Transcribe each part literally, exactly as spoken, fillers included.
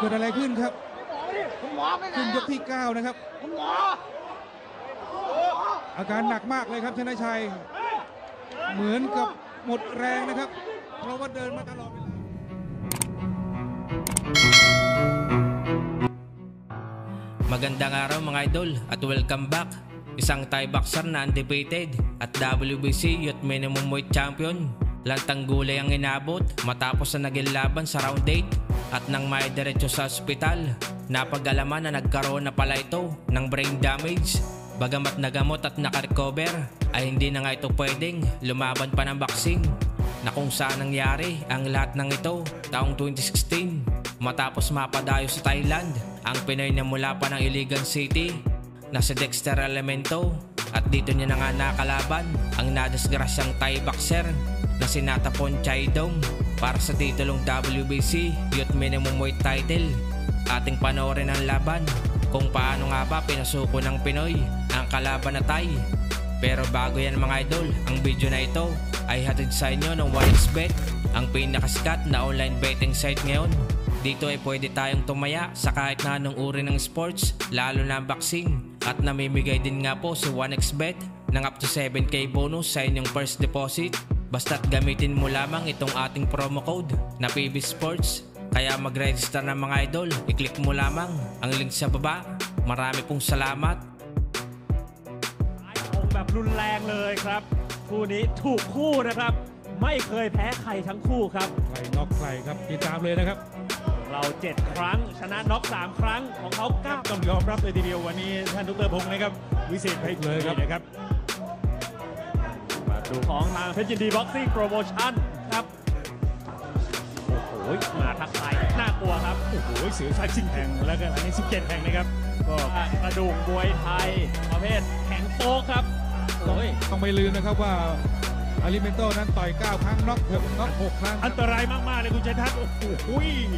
เกิดอะไรขึ้นครับขึ้นยกที่เก้านะครับอาการหนักมากเลยครับชนะชัยเหมือนกับหมดแรงนะครับเพราะว่าเดินมาตลอดMagandang araw mga idol at welcome back. Isang Thai boxer na undefeated at W B C Youth Minimum Weight Champion. Lantang gulay ang inabot matapos na naging laban sa round eight at nang maidiretso sa ospital, napag-alaman na nagkaroon na pala ito ng brain damage. Bagamat nagamot at nakarecover ay hindi na nga ito pwedeng lumaban pa ng boxing na kung saan nangyari ang lahat ng ito taong twenty sixteen matapos mapadayo sa Thailand. Ang Pinoy na mula pa ng Iligan City na si Dexter Alamento at dito niya na nga nakalaban ang nadisgrasyang Thai boxer na si Natapon Chai Don para sa titulong W B C Youth Minimum Weight title. Ating panoorin ang laban kung paano nga ba pinasuko ng Pinoy ang kalaban na Thai. Pero bago yan mga idol, ang video na ito ay hatid sa inyo ng one x bet, ang pinakasikat na online betting site ngayon. Dito ay pwede tayong tumaya sa kahit na anong uri ng sports, lalo na boxing. At namimigay din nga po si one x bet ng up to seven K bonus sa inyong first deposit. Basta't gamitin mo lamang itong ating promo code na P B Sports. Kaya mag-register na mga idol, i-click mo lamang ang link sa baba. Marami pong salamat. Angแบบรุนแรงเลยครับคู่นี้ถูกคู่นะครับไม่เคยแพ้ใครทั้งคู่ครับใครน็อกใครครับติดตามเลยนะครับเราเจ็ดครั้งชนะน็อกสามครั้งของเขาเก้าต้องยอมรับเลยทีเดียววันนี้ท่านดร.พงษ์นะครับวิเศษไพฑูรย์นะครับมาดูของทางเพชรยินดีบ็อกซิ่งโปรโมชั่นครับโอ้โหมาทักทายน่ากลัวครับโอ้โหเสือชายชิงแข่งแล้วก็อันนี้สิบเจ็ดแข่งนะครับก็กระดูกมวยไทยประเภทแข็งโป๊กครับโอ้ยต้องไม่ลืมนะครับว่าอาลิเมนโตนั้นต่อยเก้าครั้งน็อกเกือบน็อกหกครั้งอันตรายมากๆเลยคุณชัยทัศน์โอ้โห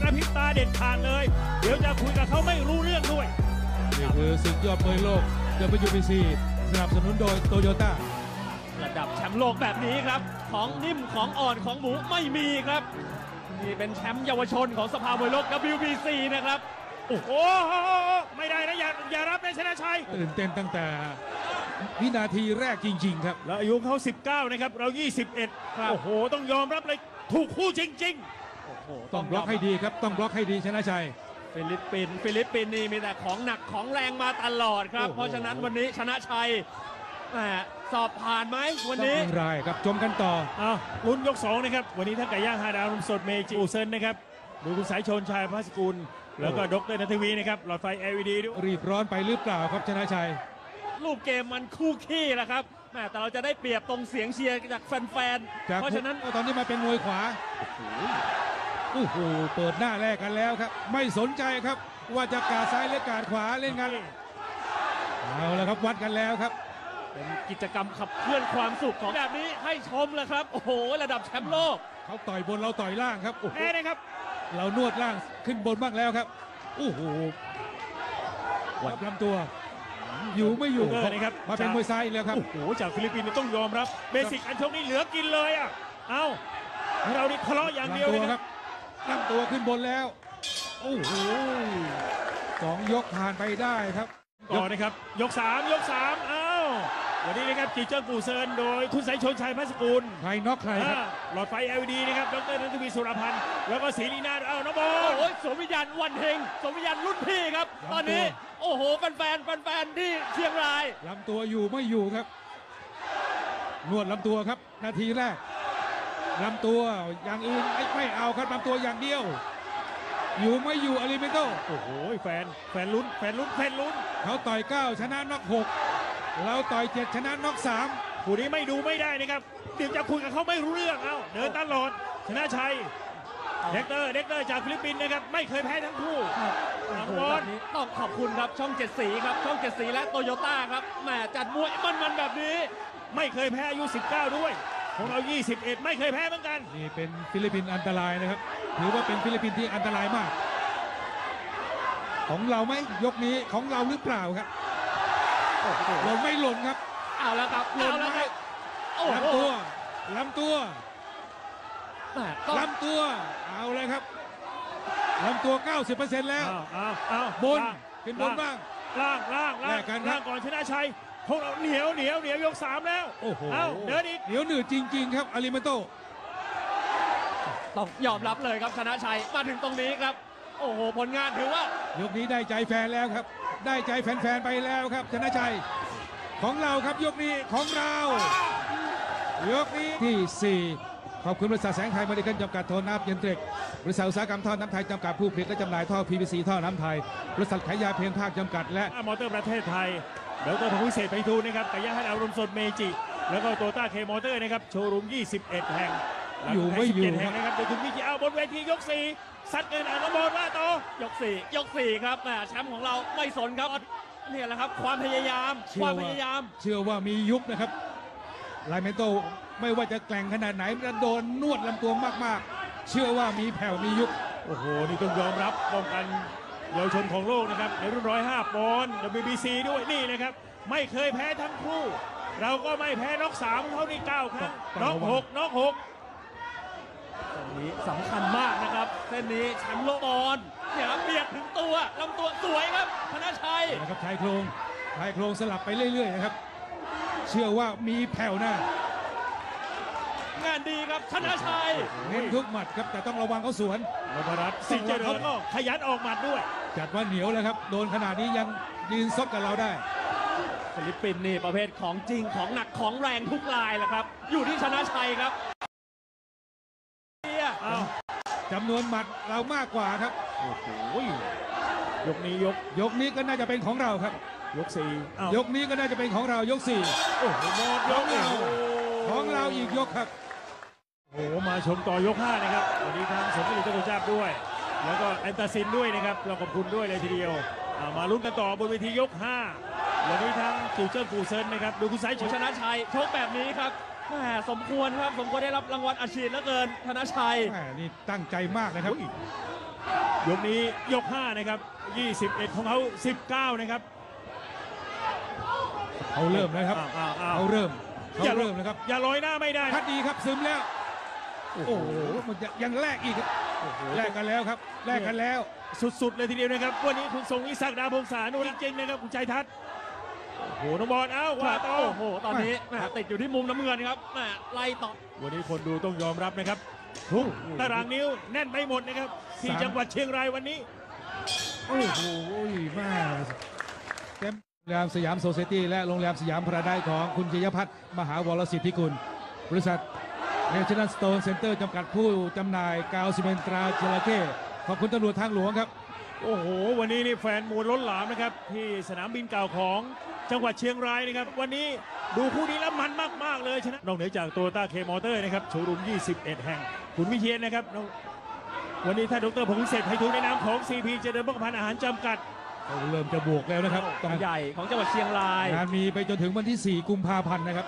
หน้าพริบตาเด็ดขาดเลยเดี๋ยวจะคุยกับเขาไม่รู้เรื่องด้วยนี่คือศึกยอดมวยโลก W B C สนับสนุนโดยโตโยต้าระดับแชมป์โลกแบบนี้ครับของนิ่มของอ่อนของหมูไม่มีครับนี่เป็นแชมป์เยาวชนของสภามวยโลก W B C นะครับโอ้โหไม่ได้นะอย่าอย่ารับนะชนะชัยตื่นเต้นตั้งแต่วินาทีแรกจริงๆครับแล้วอายุเขาสิบเก้านะครับเรายี่สิบเอ็ดครับโอ้โหต้องยอมรับเลยถูกคู่จริงๆโอ้โหต้องบล็อกให้ดีครับต้องบล็อกให้ดีชนะชัยฟิลิปปินส์ฟิลิปปินส์นี่มีแต่ของหนักของแรงมาตลอดครับเพราะฉะนั้นวันนี้ชนะชัยสอบผ่านไหมวันนี้ไม่ได้ครับชมกันต่ออ้าวลุ้นยกสองนะครับวันนี้ท่านไก่ย่างฮาดาวนมสดเมจิอูเซนนะครับดูคุณสายชนชายพัชกุลแล้วก็ดร.ณัฐวีนะครับหลอดไฟ แอล อี ดี ด้วยรีบร้อนไปหรือเปล่าครับชนะชัยรูปเกมมันคู่ขี้แหละครับแต่เราจะได้เปรียบตรงเสียงเชียร์จากแฟนๆเพราะฉะนั้นตอนนี้มาเป็นมวยขวาโอ้โหเปิดหน้าแรกกันแล้วครับไม่สนใจครับว่าจะกาดซ้ายหรือกาดขวาเล่นกันเอาละครับวัดกันแล้วครับเป็นกิจกรรมขับเคลื่อนความสุขของแบบนี้ให้ชมเลยครับโอ้โหระดับแชมป์โลกเขาต่อยบนเราต่อยล่างครับโอ้โหนะครับเรานวดล่างขึ้นบนบ้างแล้วครับโอ้โหวัดลำตัวอยู่ไม่อยู่นะครับมาเป็นมวยซ้ายแล้วครับโอ้โหจากฟิลิปปินส์ต้องยอมรับเบสิกอันชกนี่เหลือกินเลยอ่ะเอาเราดิทะเลาะอย่างเดียวเลยครับตั้งตัวขึ้นบนแล้วโอ้โหสองยกผ่านไปได้ครับต่อนะครับยกสามยกสามเอาวันนี้นะครับจีเจิ้งกูเซินโดยคุณสายชนชัยพัสกุลใครน็อกใครครับหลอดไฟ แอล อี ดี นะครับดร.ณัฐวีสุรพันธ์แล้วก็ศรีลีนาเอาน้องบอลโอ้ยสมวิญญาณวันเฮงสมวิญญาณรุ่นพี่ครับตอนนี้โอ้โหแฟนๆแฟนๆที่เชียงรายลำตัวอยู่ไม่อยู่ครับนวดลำตัวครับนาทีแรกลำตัวอย่างอื่นไม่เอาครับลำตัวอย่างเดียวอยู่ไม่อยู่อาริเมโตโอ้โหแฟนแฟนลุ้นแฟนลุ้นแฟนลุ้นเขาต่อยเก้าชนะน็อกหกเราต่อยเจ็ดชนะน็อกสามผู้นี้ไม่ดูไม่ได้นะครับเดี๋ยวจะคุยกับเขาไม่รู้เรื่องเอาเดินตลอดชนะชัยเด็กเตอร์เด็กเตอร์จากฟิลิปปินส์นะครับไม่เคยแพ้ทั้งคู่ต้องขอบคุณครับช่องเจ็ดสีครับช่องเจ็ดสีและโตโยต้าครับแหมจัดมวยมันๆแบบนี้ไม่เคยแพ้อายุสิบเก้าด้วยของเรายี่สิบเอ็ดไม่เคยแพ้เหมือนกันนี่เป็นฟิลิปปินส์อันตรายนะครับถือว่าเป็นฟิลิปปินส์ที่อันตรายมากของเราไหมยกนี้ของเราหรือเปล่าครับหล่นไม่หล่นครับเอาแล้วครับหล่นไหมลำตัวลำตัวลำตัวเอาเลยครับ ลำตัว เก้าสิบเปอร์เซ็นต์ แล้วเอาเอาบนขึ้นบนบ้างล่างล่างล่างล่างก่อนชนะชัยพวกเราเหนียวเหนียวเหนียวยกสามแล้วโอ้โหเดินอีกเหนียวหนืดจริงๆครับอาลิเมโตต้องยอมรับเลยครับชนะชัยมาถึงตรงนี้ครับโอ้โหผลงานถือว่ายกนี้ได้ใจแฟนแล้วครับได้ใจแฟนๆไปแล้วครับชนะชัยของเราครับยกนี้ของเรายกนี้ที่สี่ขอบคุณบริษัทแสงไทยมาดิเคิลจำกัดโทนอัพเย็นเตร็กบริษัทอุตสาหกรรมท่อน้ำไทยจำกัดผู้ผลิตและจำหน่ายท่อ พี วี ซี ท่อน้ำไทยบริษัทขายยาเพียงภาคจำกัดและมอเตอร์ประเทศไทยแล้วก็ทางพิเศษไปดูนะครับแต่ย่าให้เอารมสดเมจิแล้วก็โตต้าเคมอเตอร์นะครับโชว์รูมยี่สิบเอ็ดแห่งอยู่ไม่อยู่นะครับโดยคุณพี่เอาบนเวทียกสี่ซัดเงินอนุโมทนาต่อยกสี่ยกสี่ครับแชมป์ของเราไม่สนครับเนี่ยแหละครับความพยายามความพยายามเชื่อว่ามียุบนะครับไลเมโตไม่ว่าจะแกร่งขนาดไหนจะโดนนวดลำตัวมากๆเชื่อว่ามีแผ่วมียุบโอ้โหนี่ต้องยอมรับป้องกันเยาวชนของโลกนะครับในรุ่นหนึ่งร้อยห้าปอนด์ ดับเบิลยู บี ซี ด้วยนี่นะครับไม่เคยแพ้ทั้งคู่เราก็ไม่แพ้น็อกสามเท่านี้เก้าครั้งน็อกหกน็อกหกนี้สำคัญมากนะครับเส้นนี้แชมป์โลกบอลเนี่ยเบียดถึงตัวลำตัวสวยครับธนชัยนะครับชายโครงชายโครงสลับไปเรื่อยๆนะครับเชื่อว่ามีแผ่วหน้างานดีครับธนชัยเน้นทุกหมัดครับแต่ต้องระวังเขาสวนนพรัตน์สิงห์เจริญก็ขยันออกหมัดด้วยจัดว่าเหนียวแล้วครับโดนขนาดนี้ยังยืนซดกับเราได้ฟิลิปปินส์นี่ประเภทของจริงของหนักของแรงทุกลายแหละครับอยู่ที่ธนชัยครับจำนวนหมัดเรามากกว่าครับโอ้โหยกนี้ยกยกนี้ก็น่าจะเป็นของเราครับยกสี่ยกนี้ก็น่าจะเป็นของเรายกสี่โอ้โหหมดยกเราของเราอีกยกครับโอ้โหมาชมต่อยกห้านะครับสวัสดีทั้งสมจิตเจ้าตัวจับด้วยแล้วก็แอนตาซินด้วยนะครับเราขอบคุณด้วยเลยทีเดียวมาลุ้นกันต่อบนเวทียกห้าวันนี้ทั้งกูเจิ้นกูเซินนะครับดูคุณสายชนะชัยชกแบบนี้ครับสมควรครับสมควรได้รับรางวัลอาชีพเหลือเกินธนชัยนี่ตั้งใจมากนะครับยกนี้ยกห้านะครับยี่สิบเอ็ดของเขาสิบเก้านะครับเขาเริ่มนะครับเขาเริ่มเขาเริ่มนะครับอย่าลอยหน้าไม่ได้ทัดดีครับซึมแล้วโอ้โหมันยังแลกอีกครับแลกกันแล้วครับแลกกันแล้วสุดๆเลยทีเดียวนะครับวันนี้คุณทรงวิศักดาพงษานุจริงๆนะครับคุณชัยทัศน์โอ้โหน้องบอลเอ้าว่าต่อโอ้โหตอนนี้ติดอยู่ที่มุมน้ำเงินครับไล่ต่อวันนี้คนดูต้องยอมรับนะครับทุกตารางนิ้วแน่นไปหมดนะครับที่จังหวัดเชียงรายวันนี้โอ้โหมากเต็มโรงแรมสยามโซเซตี้และโรงแรมสยามพาราไดซ์ของคุณชัยพัฒน์มหาวรสิทธิคุณบริษัทเนชั่นแนลสโตนเซ็นเตอร์จำกัดผู้จำหน่ายกาวซีเมนตราจระเข้ขอบคุณตำรวจทางหลวงครับโอ้โหวันนี้นี่แฟนมวยล้นหลามนะครับที่สนามบินเก่าของจังหวัดเชียงรายนะครับวันนี้ดูคู่นี้แล้วมันมากๆเลยชนะนอกเหนือจากโตโยต้าเคมอเตอร์นะครับโชว์รูมยี่สิบเอ็ดแห่งคุณวิเชียรนะครับวันนี้ท่านดรพงษ์เศรษฐ์ไพฑูรย์ในนามของ ซี พี เจริญพกพาอาหารจำกัดเขาเริ่มจะบวกแล้วนะครับกองใหญ่ของจังหวัดเชียงรายงานมีไปจนถึงวันที่สี่กุมภาพันธ์นะครับ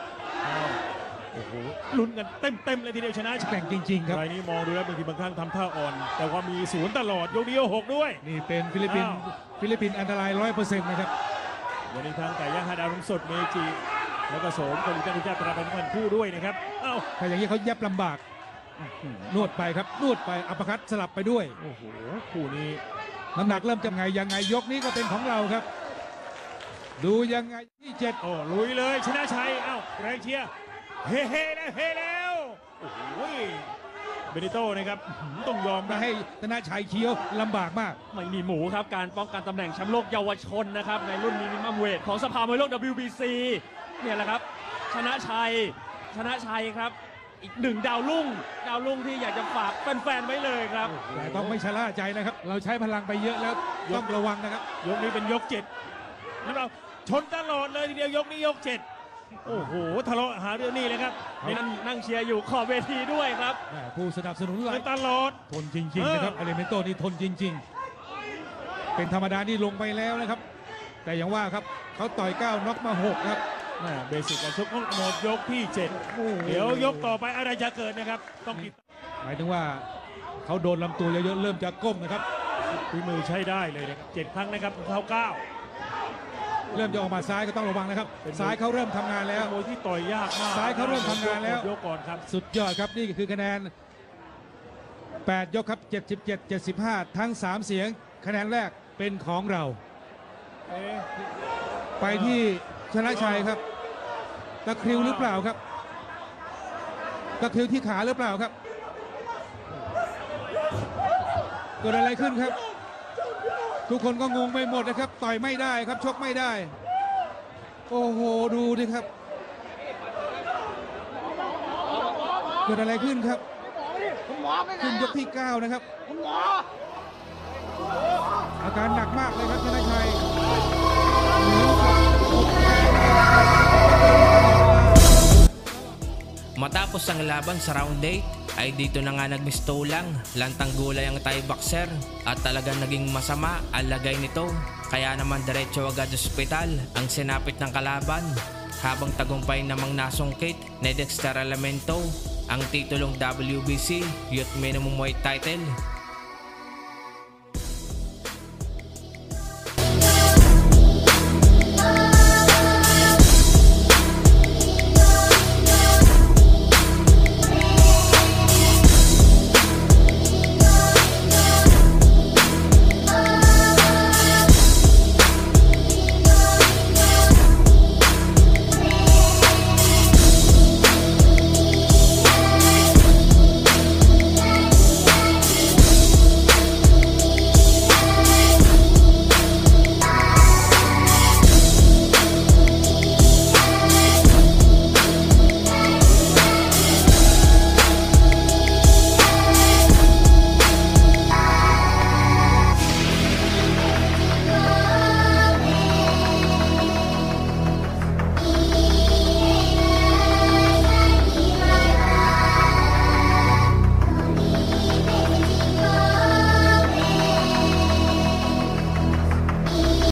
โอ้โหลุ้นกันเต็มๆเลยทีเดียวชนะแข่งจริงๆครับรายนี้มองดูแล้วบางทีบางครั้งทำท่าอ่อนแต่ว่ามีศูนย์ตลอดยกเดียวหกด้วยนี่เป็นฟิลิปปินส์ฟิลิปปินส์อันตราย ร้อยเปอร์เซ็นต์ นะครับวันนี้ทางไก่ย่างฮาดาวน้ำสดเมจิแล้วก็โสมกับลิต้าลิต้าตราเป็นพันคู่ด้วยนะครับเอ้าใครอย่างนี้เขาแยบลำบากนวดไปครับนวดไปอัปคัตสลับไปด้วยโอ้โหคู่นี้น้ำหนักเริ่มจะไงยังไงยกนี้ก็เป็นของเราครับดูยังไงที่เจ็ดโอ้ลุยเลยชนะชัยเอ้าแรงเชียร์เฮ้เฮ้แล้วเฮ้แล้วโอ้โหเบนิโต้นะครับต้องยอมมาให้ธนชัยเคี้ยวลำบากมากไม่มีหมูครับการป้องกันตำแหน่งแชมป์โลกเยาวชนนะครับในรุ่นมินิมัมเวทของสภามวยโลก ดับเบิลยู บี ซี เนี่ยแหละครับชนะชัยชนะชัยครับอีกหนึ่งดาวรุ่งดาวรุ่งที่อยากจะฝากแฟนๆไว้เลยครับแต่ต้องไม่ชะล่าใจนะครับเราใช้พลังไปเยอะแล้วต้องระวังนะครับยกนี้เป็นยกเจ็ดแล้วเราชนตลอดเลยทีเดียวยกนี้ยกเจ็ดโอ้โหทะเลาะหาเรื่องนี่เลยครับนั่งนั่งเชียร์อยู่ขอบเวทีด้วยครับผู้สนับสนุนหลายตลอดทนจริงๆนะครับอาลิเมโตนี่ทนจริงๆเป็นธรรมดานี่ลงไปแล้วนะครับแต่อย่างว่าครับเขาต่อยเก้าน็อกมาหกครับเบสิกการชกของหมดยกที่เจ็ดเดี๋ยวยกต่อไปอะไรจะเกิดนะครับต้องติดหมายถึงว่าเขาโดนลำตัวเยอะๆเริ่มจะก้มนะครับฝีมือใช้ได้เลยนะครับเจ็ดครั้งนะครับเขาเก้าเริ่มจะออกมาซ้ายก็ต้องระวังนะครับซ้ายเขาเริ่มทำงานแล้วโอ้ยที่ต่อยยากมากซ้ายเขาเริ่มทำงานแล้วยกก่อนครับสุดยอดครับนี่คือคะแนน แปดยกครับเจ็ดสิบเจ็ด เจ็ดสิบห้าทั้งสามเสียงคะแนนแรกเป็นของเราไปที่ชนะชัยครับตะคริวหรือเปล่าครับตะคริวที่ขาหรือเปล่าครับเกิดอะไรขึ้นครับทุกคนก็งงไปหมดนะครับต่อยไม่ได้ครับชกไม่ได้โอ้โหดูดิครับเกิดอะไรขึ้นครับขึ้นยกที่เก้านะครับอาการหนักมากเลยครับชนะชัยmatapos ang laban sa round eight ay dito na nga nagmistulang lantang gulay ang Thai boxer at talagang naging masama ang lagay nito kaya naman diretso agad sa ospital ang sinapit ng kalaban habang tagumpay namang nasungkit ni Dexter Alamento ang titulong W B C Youth Minimum Weight Title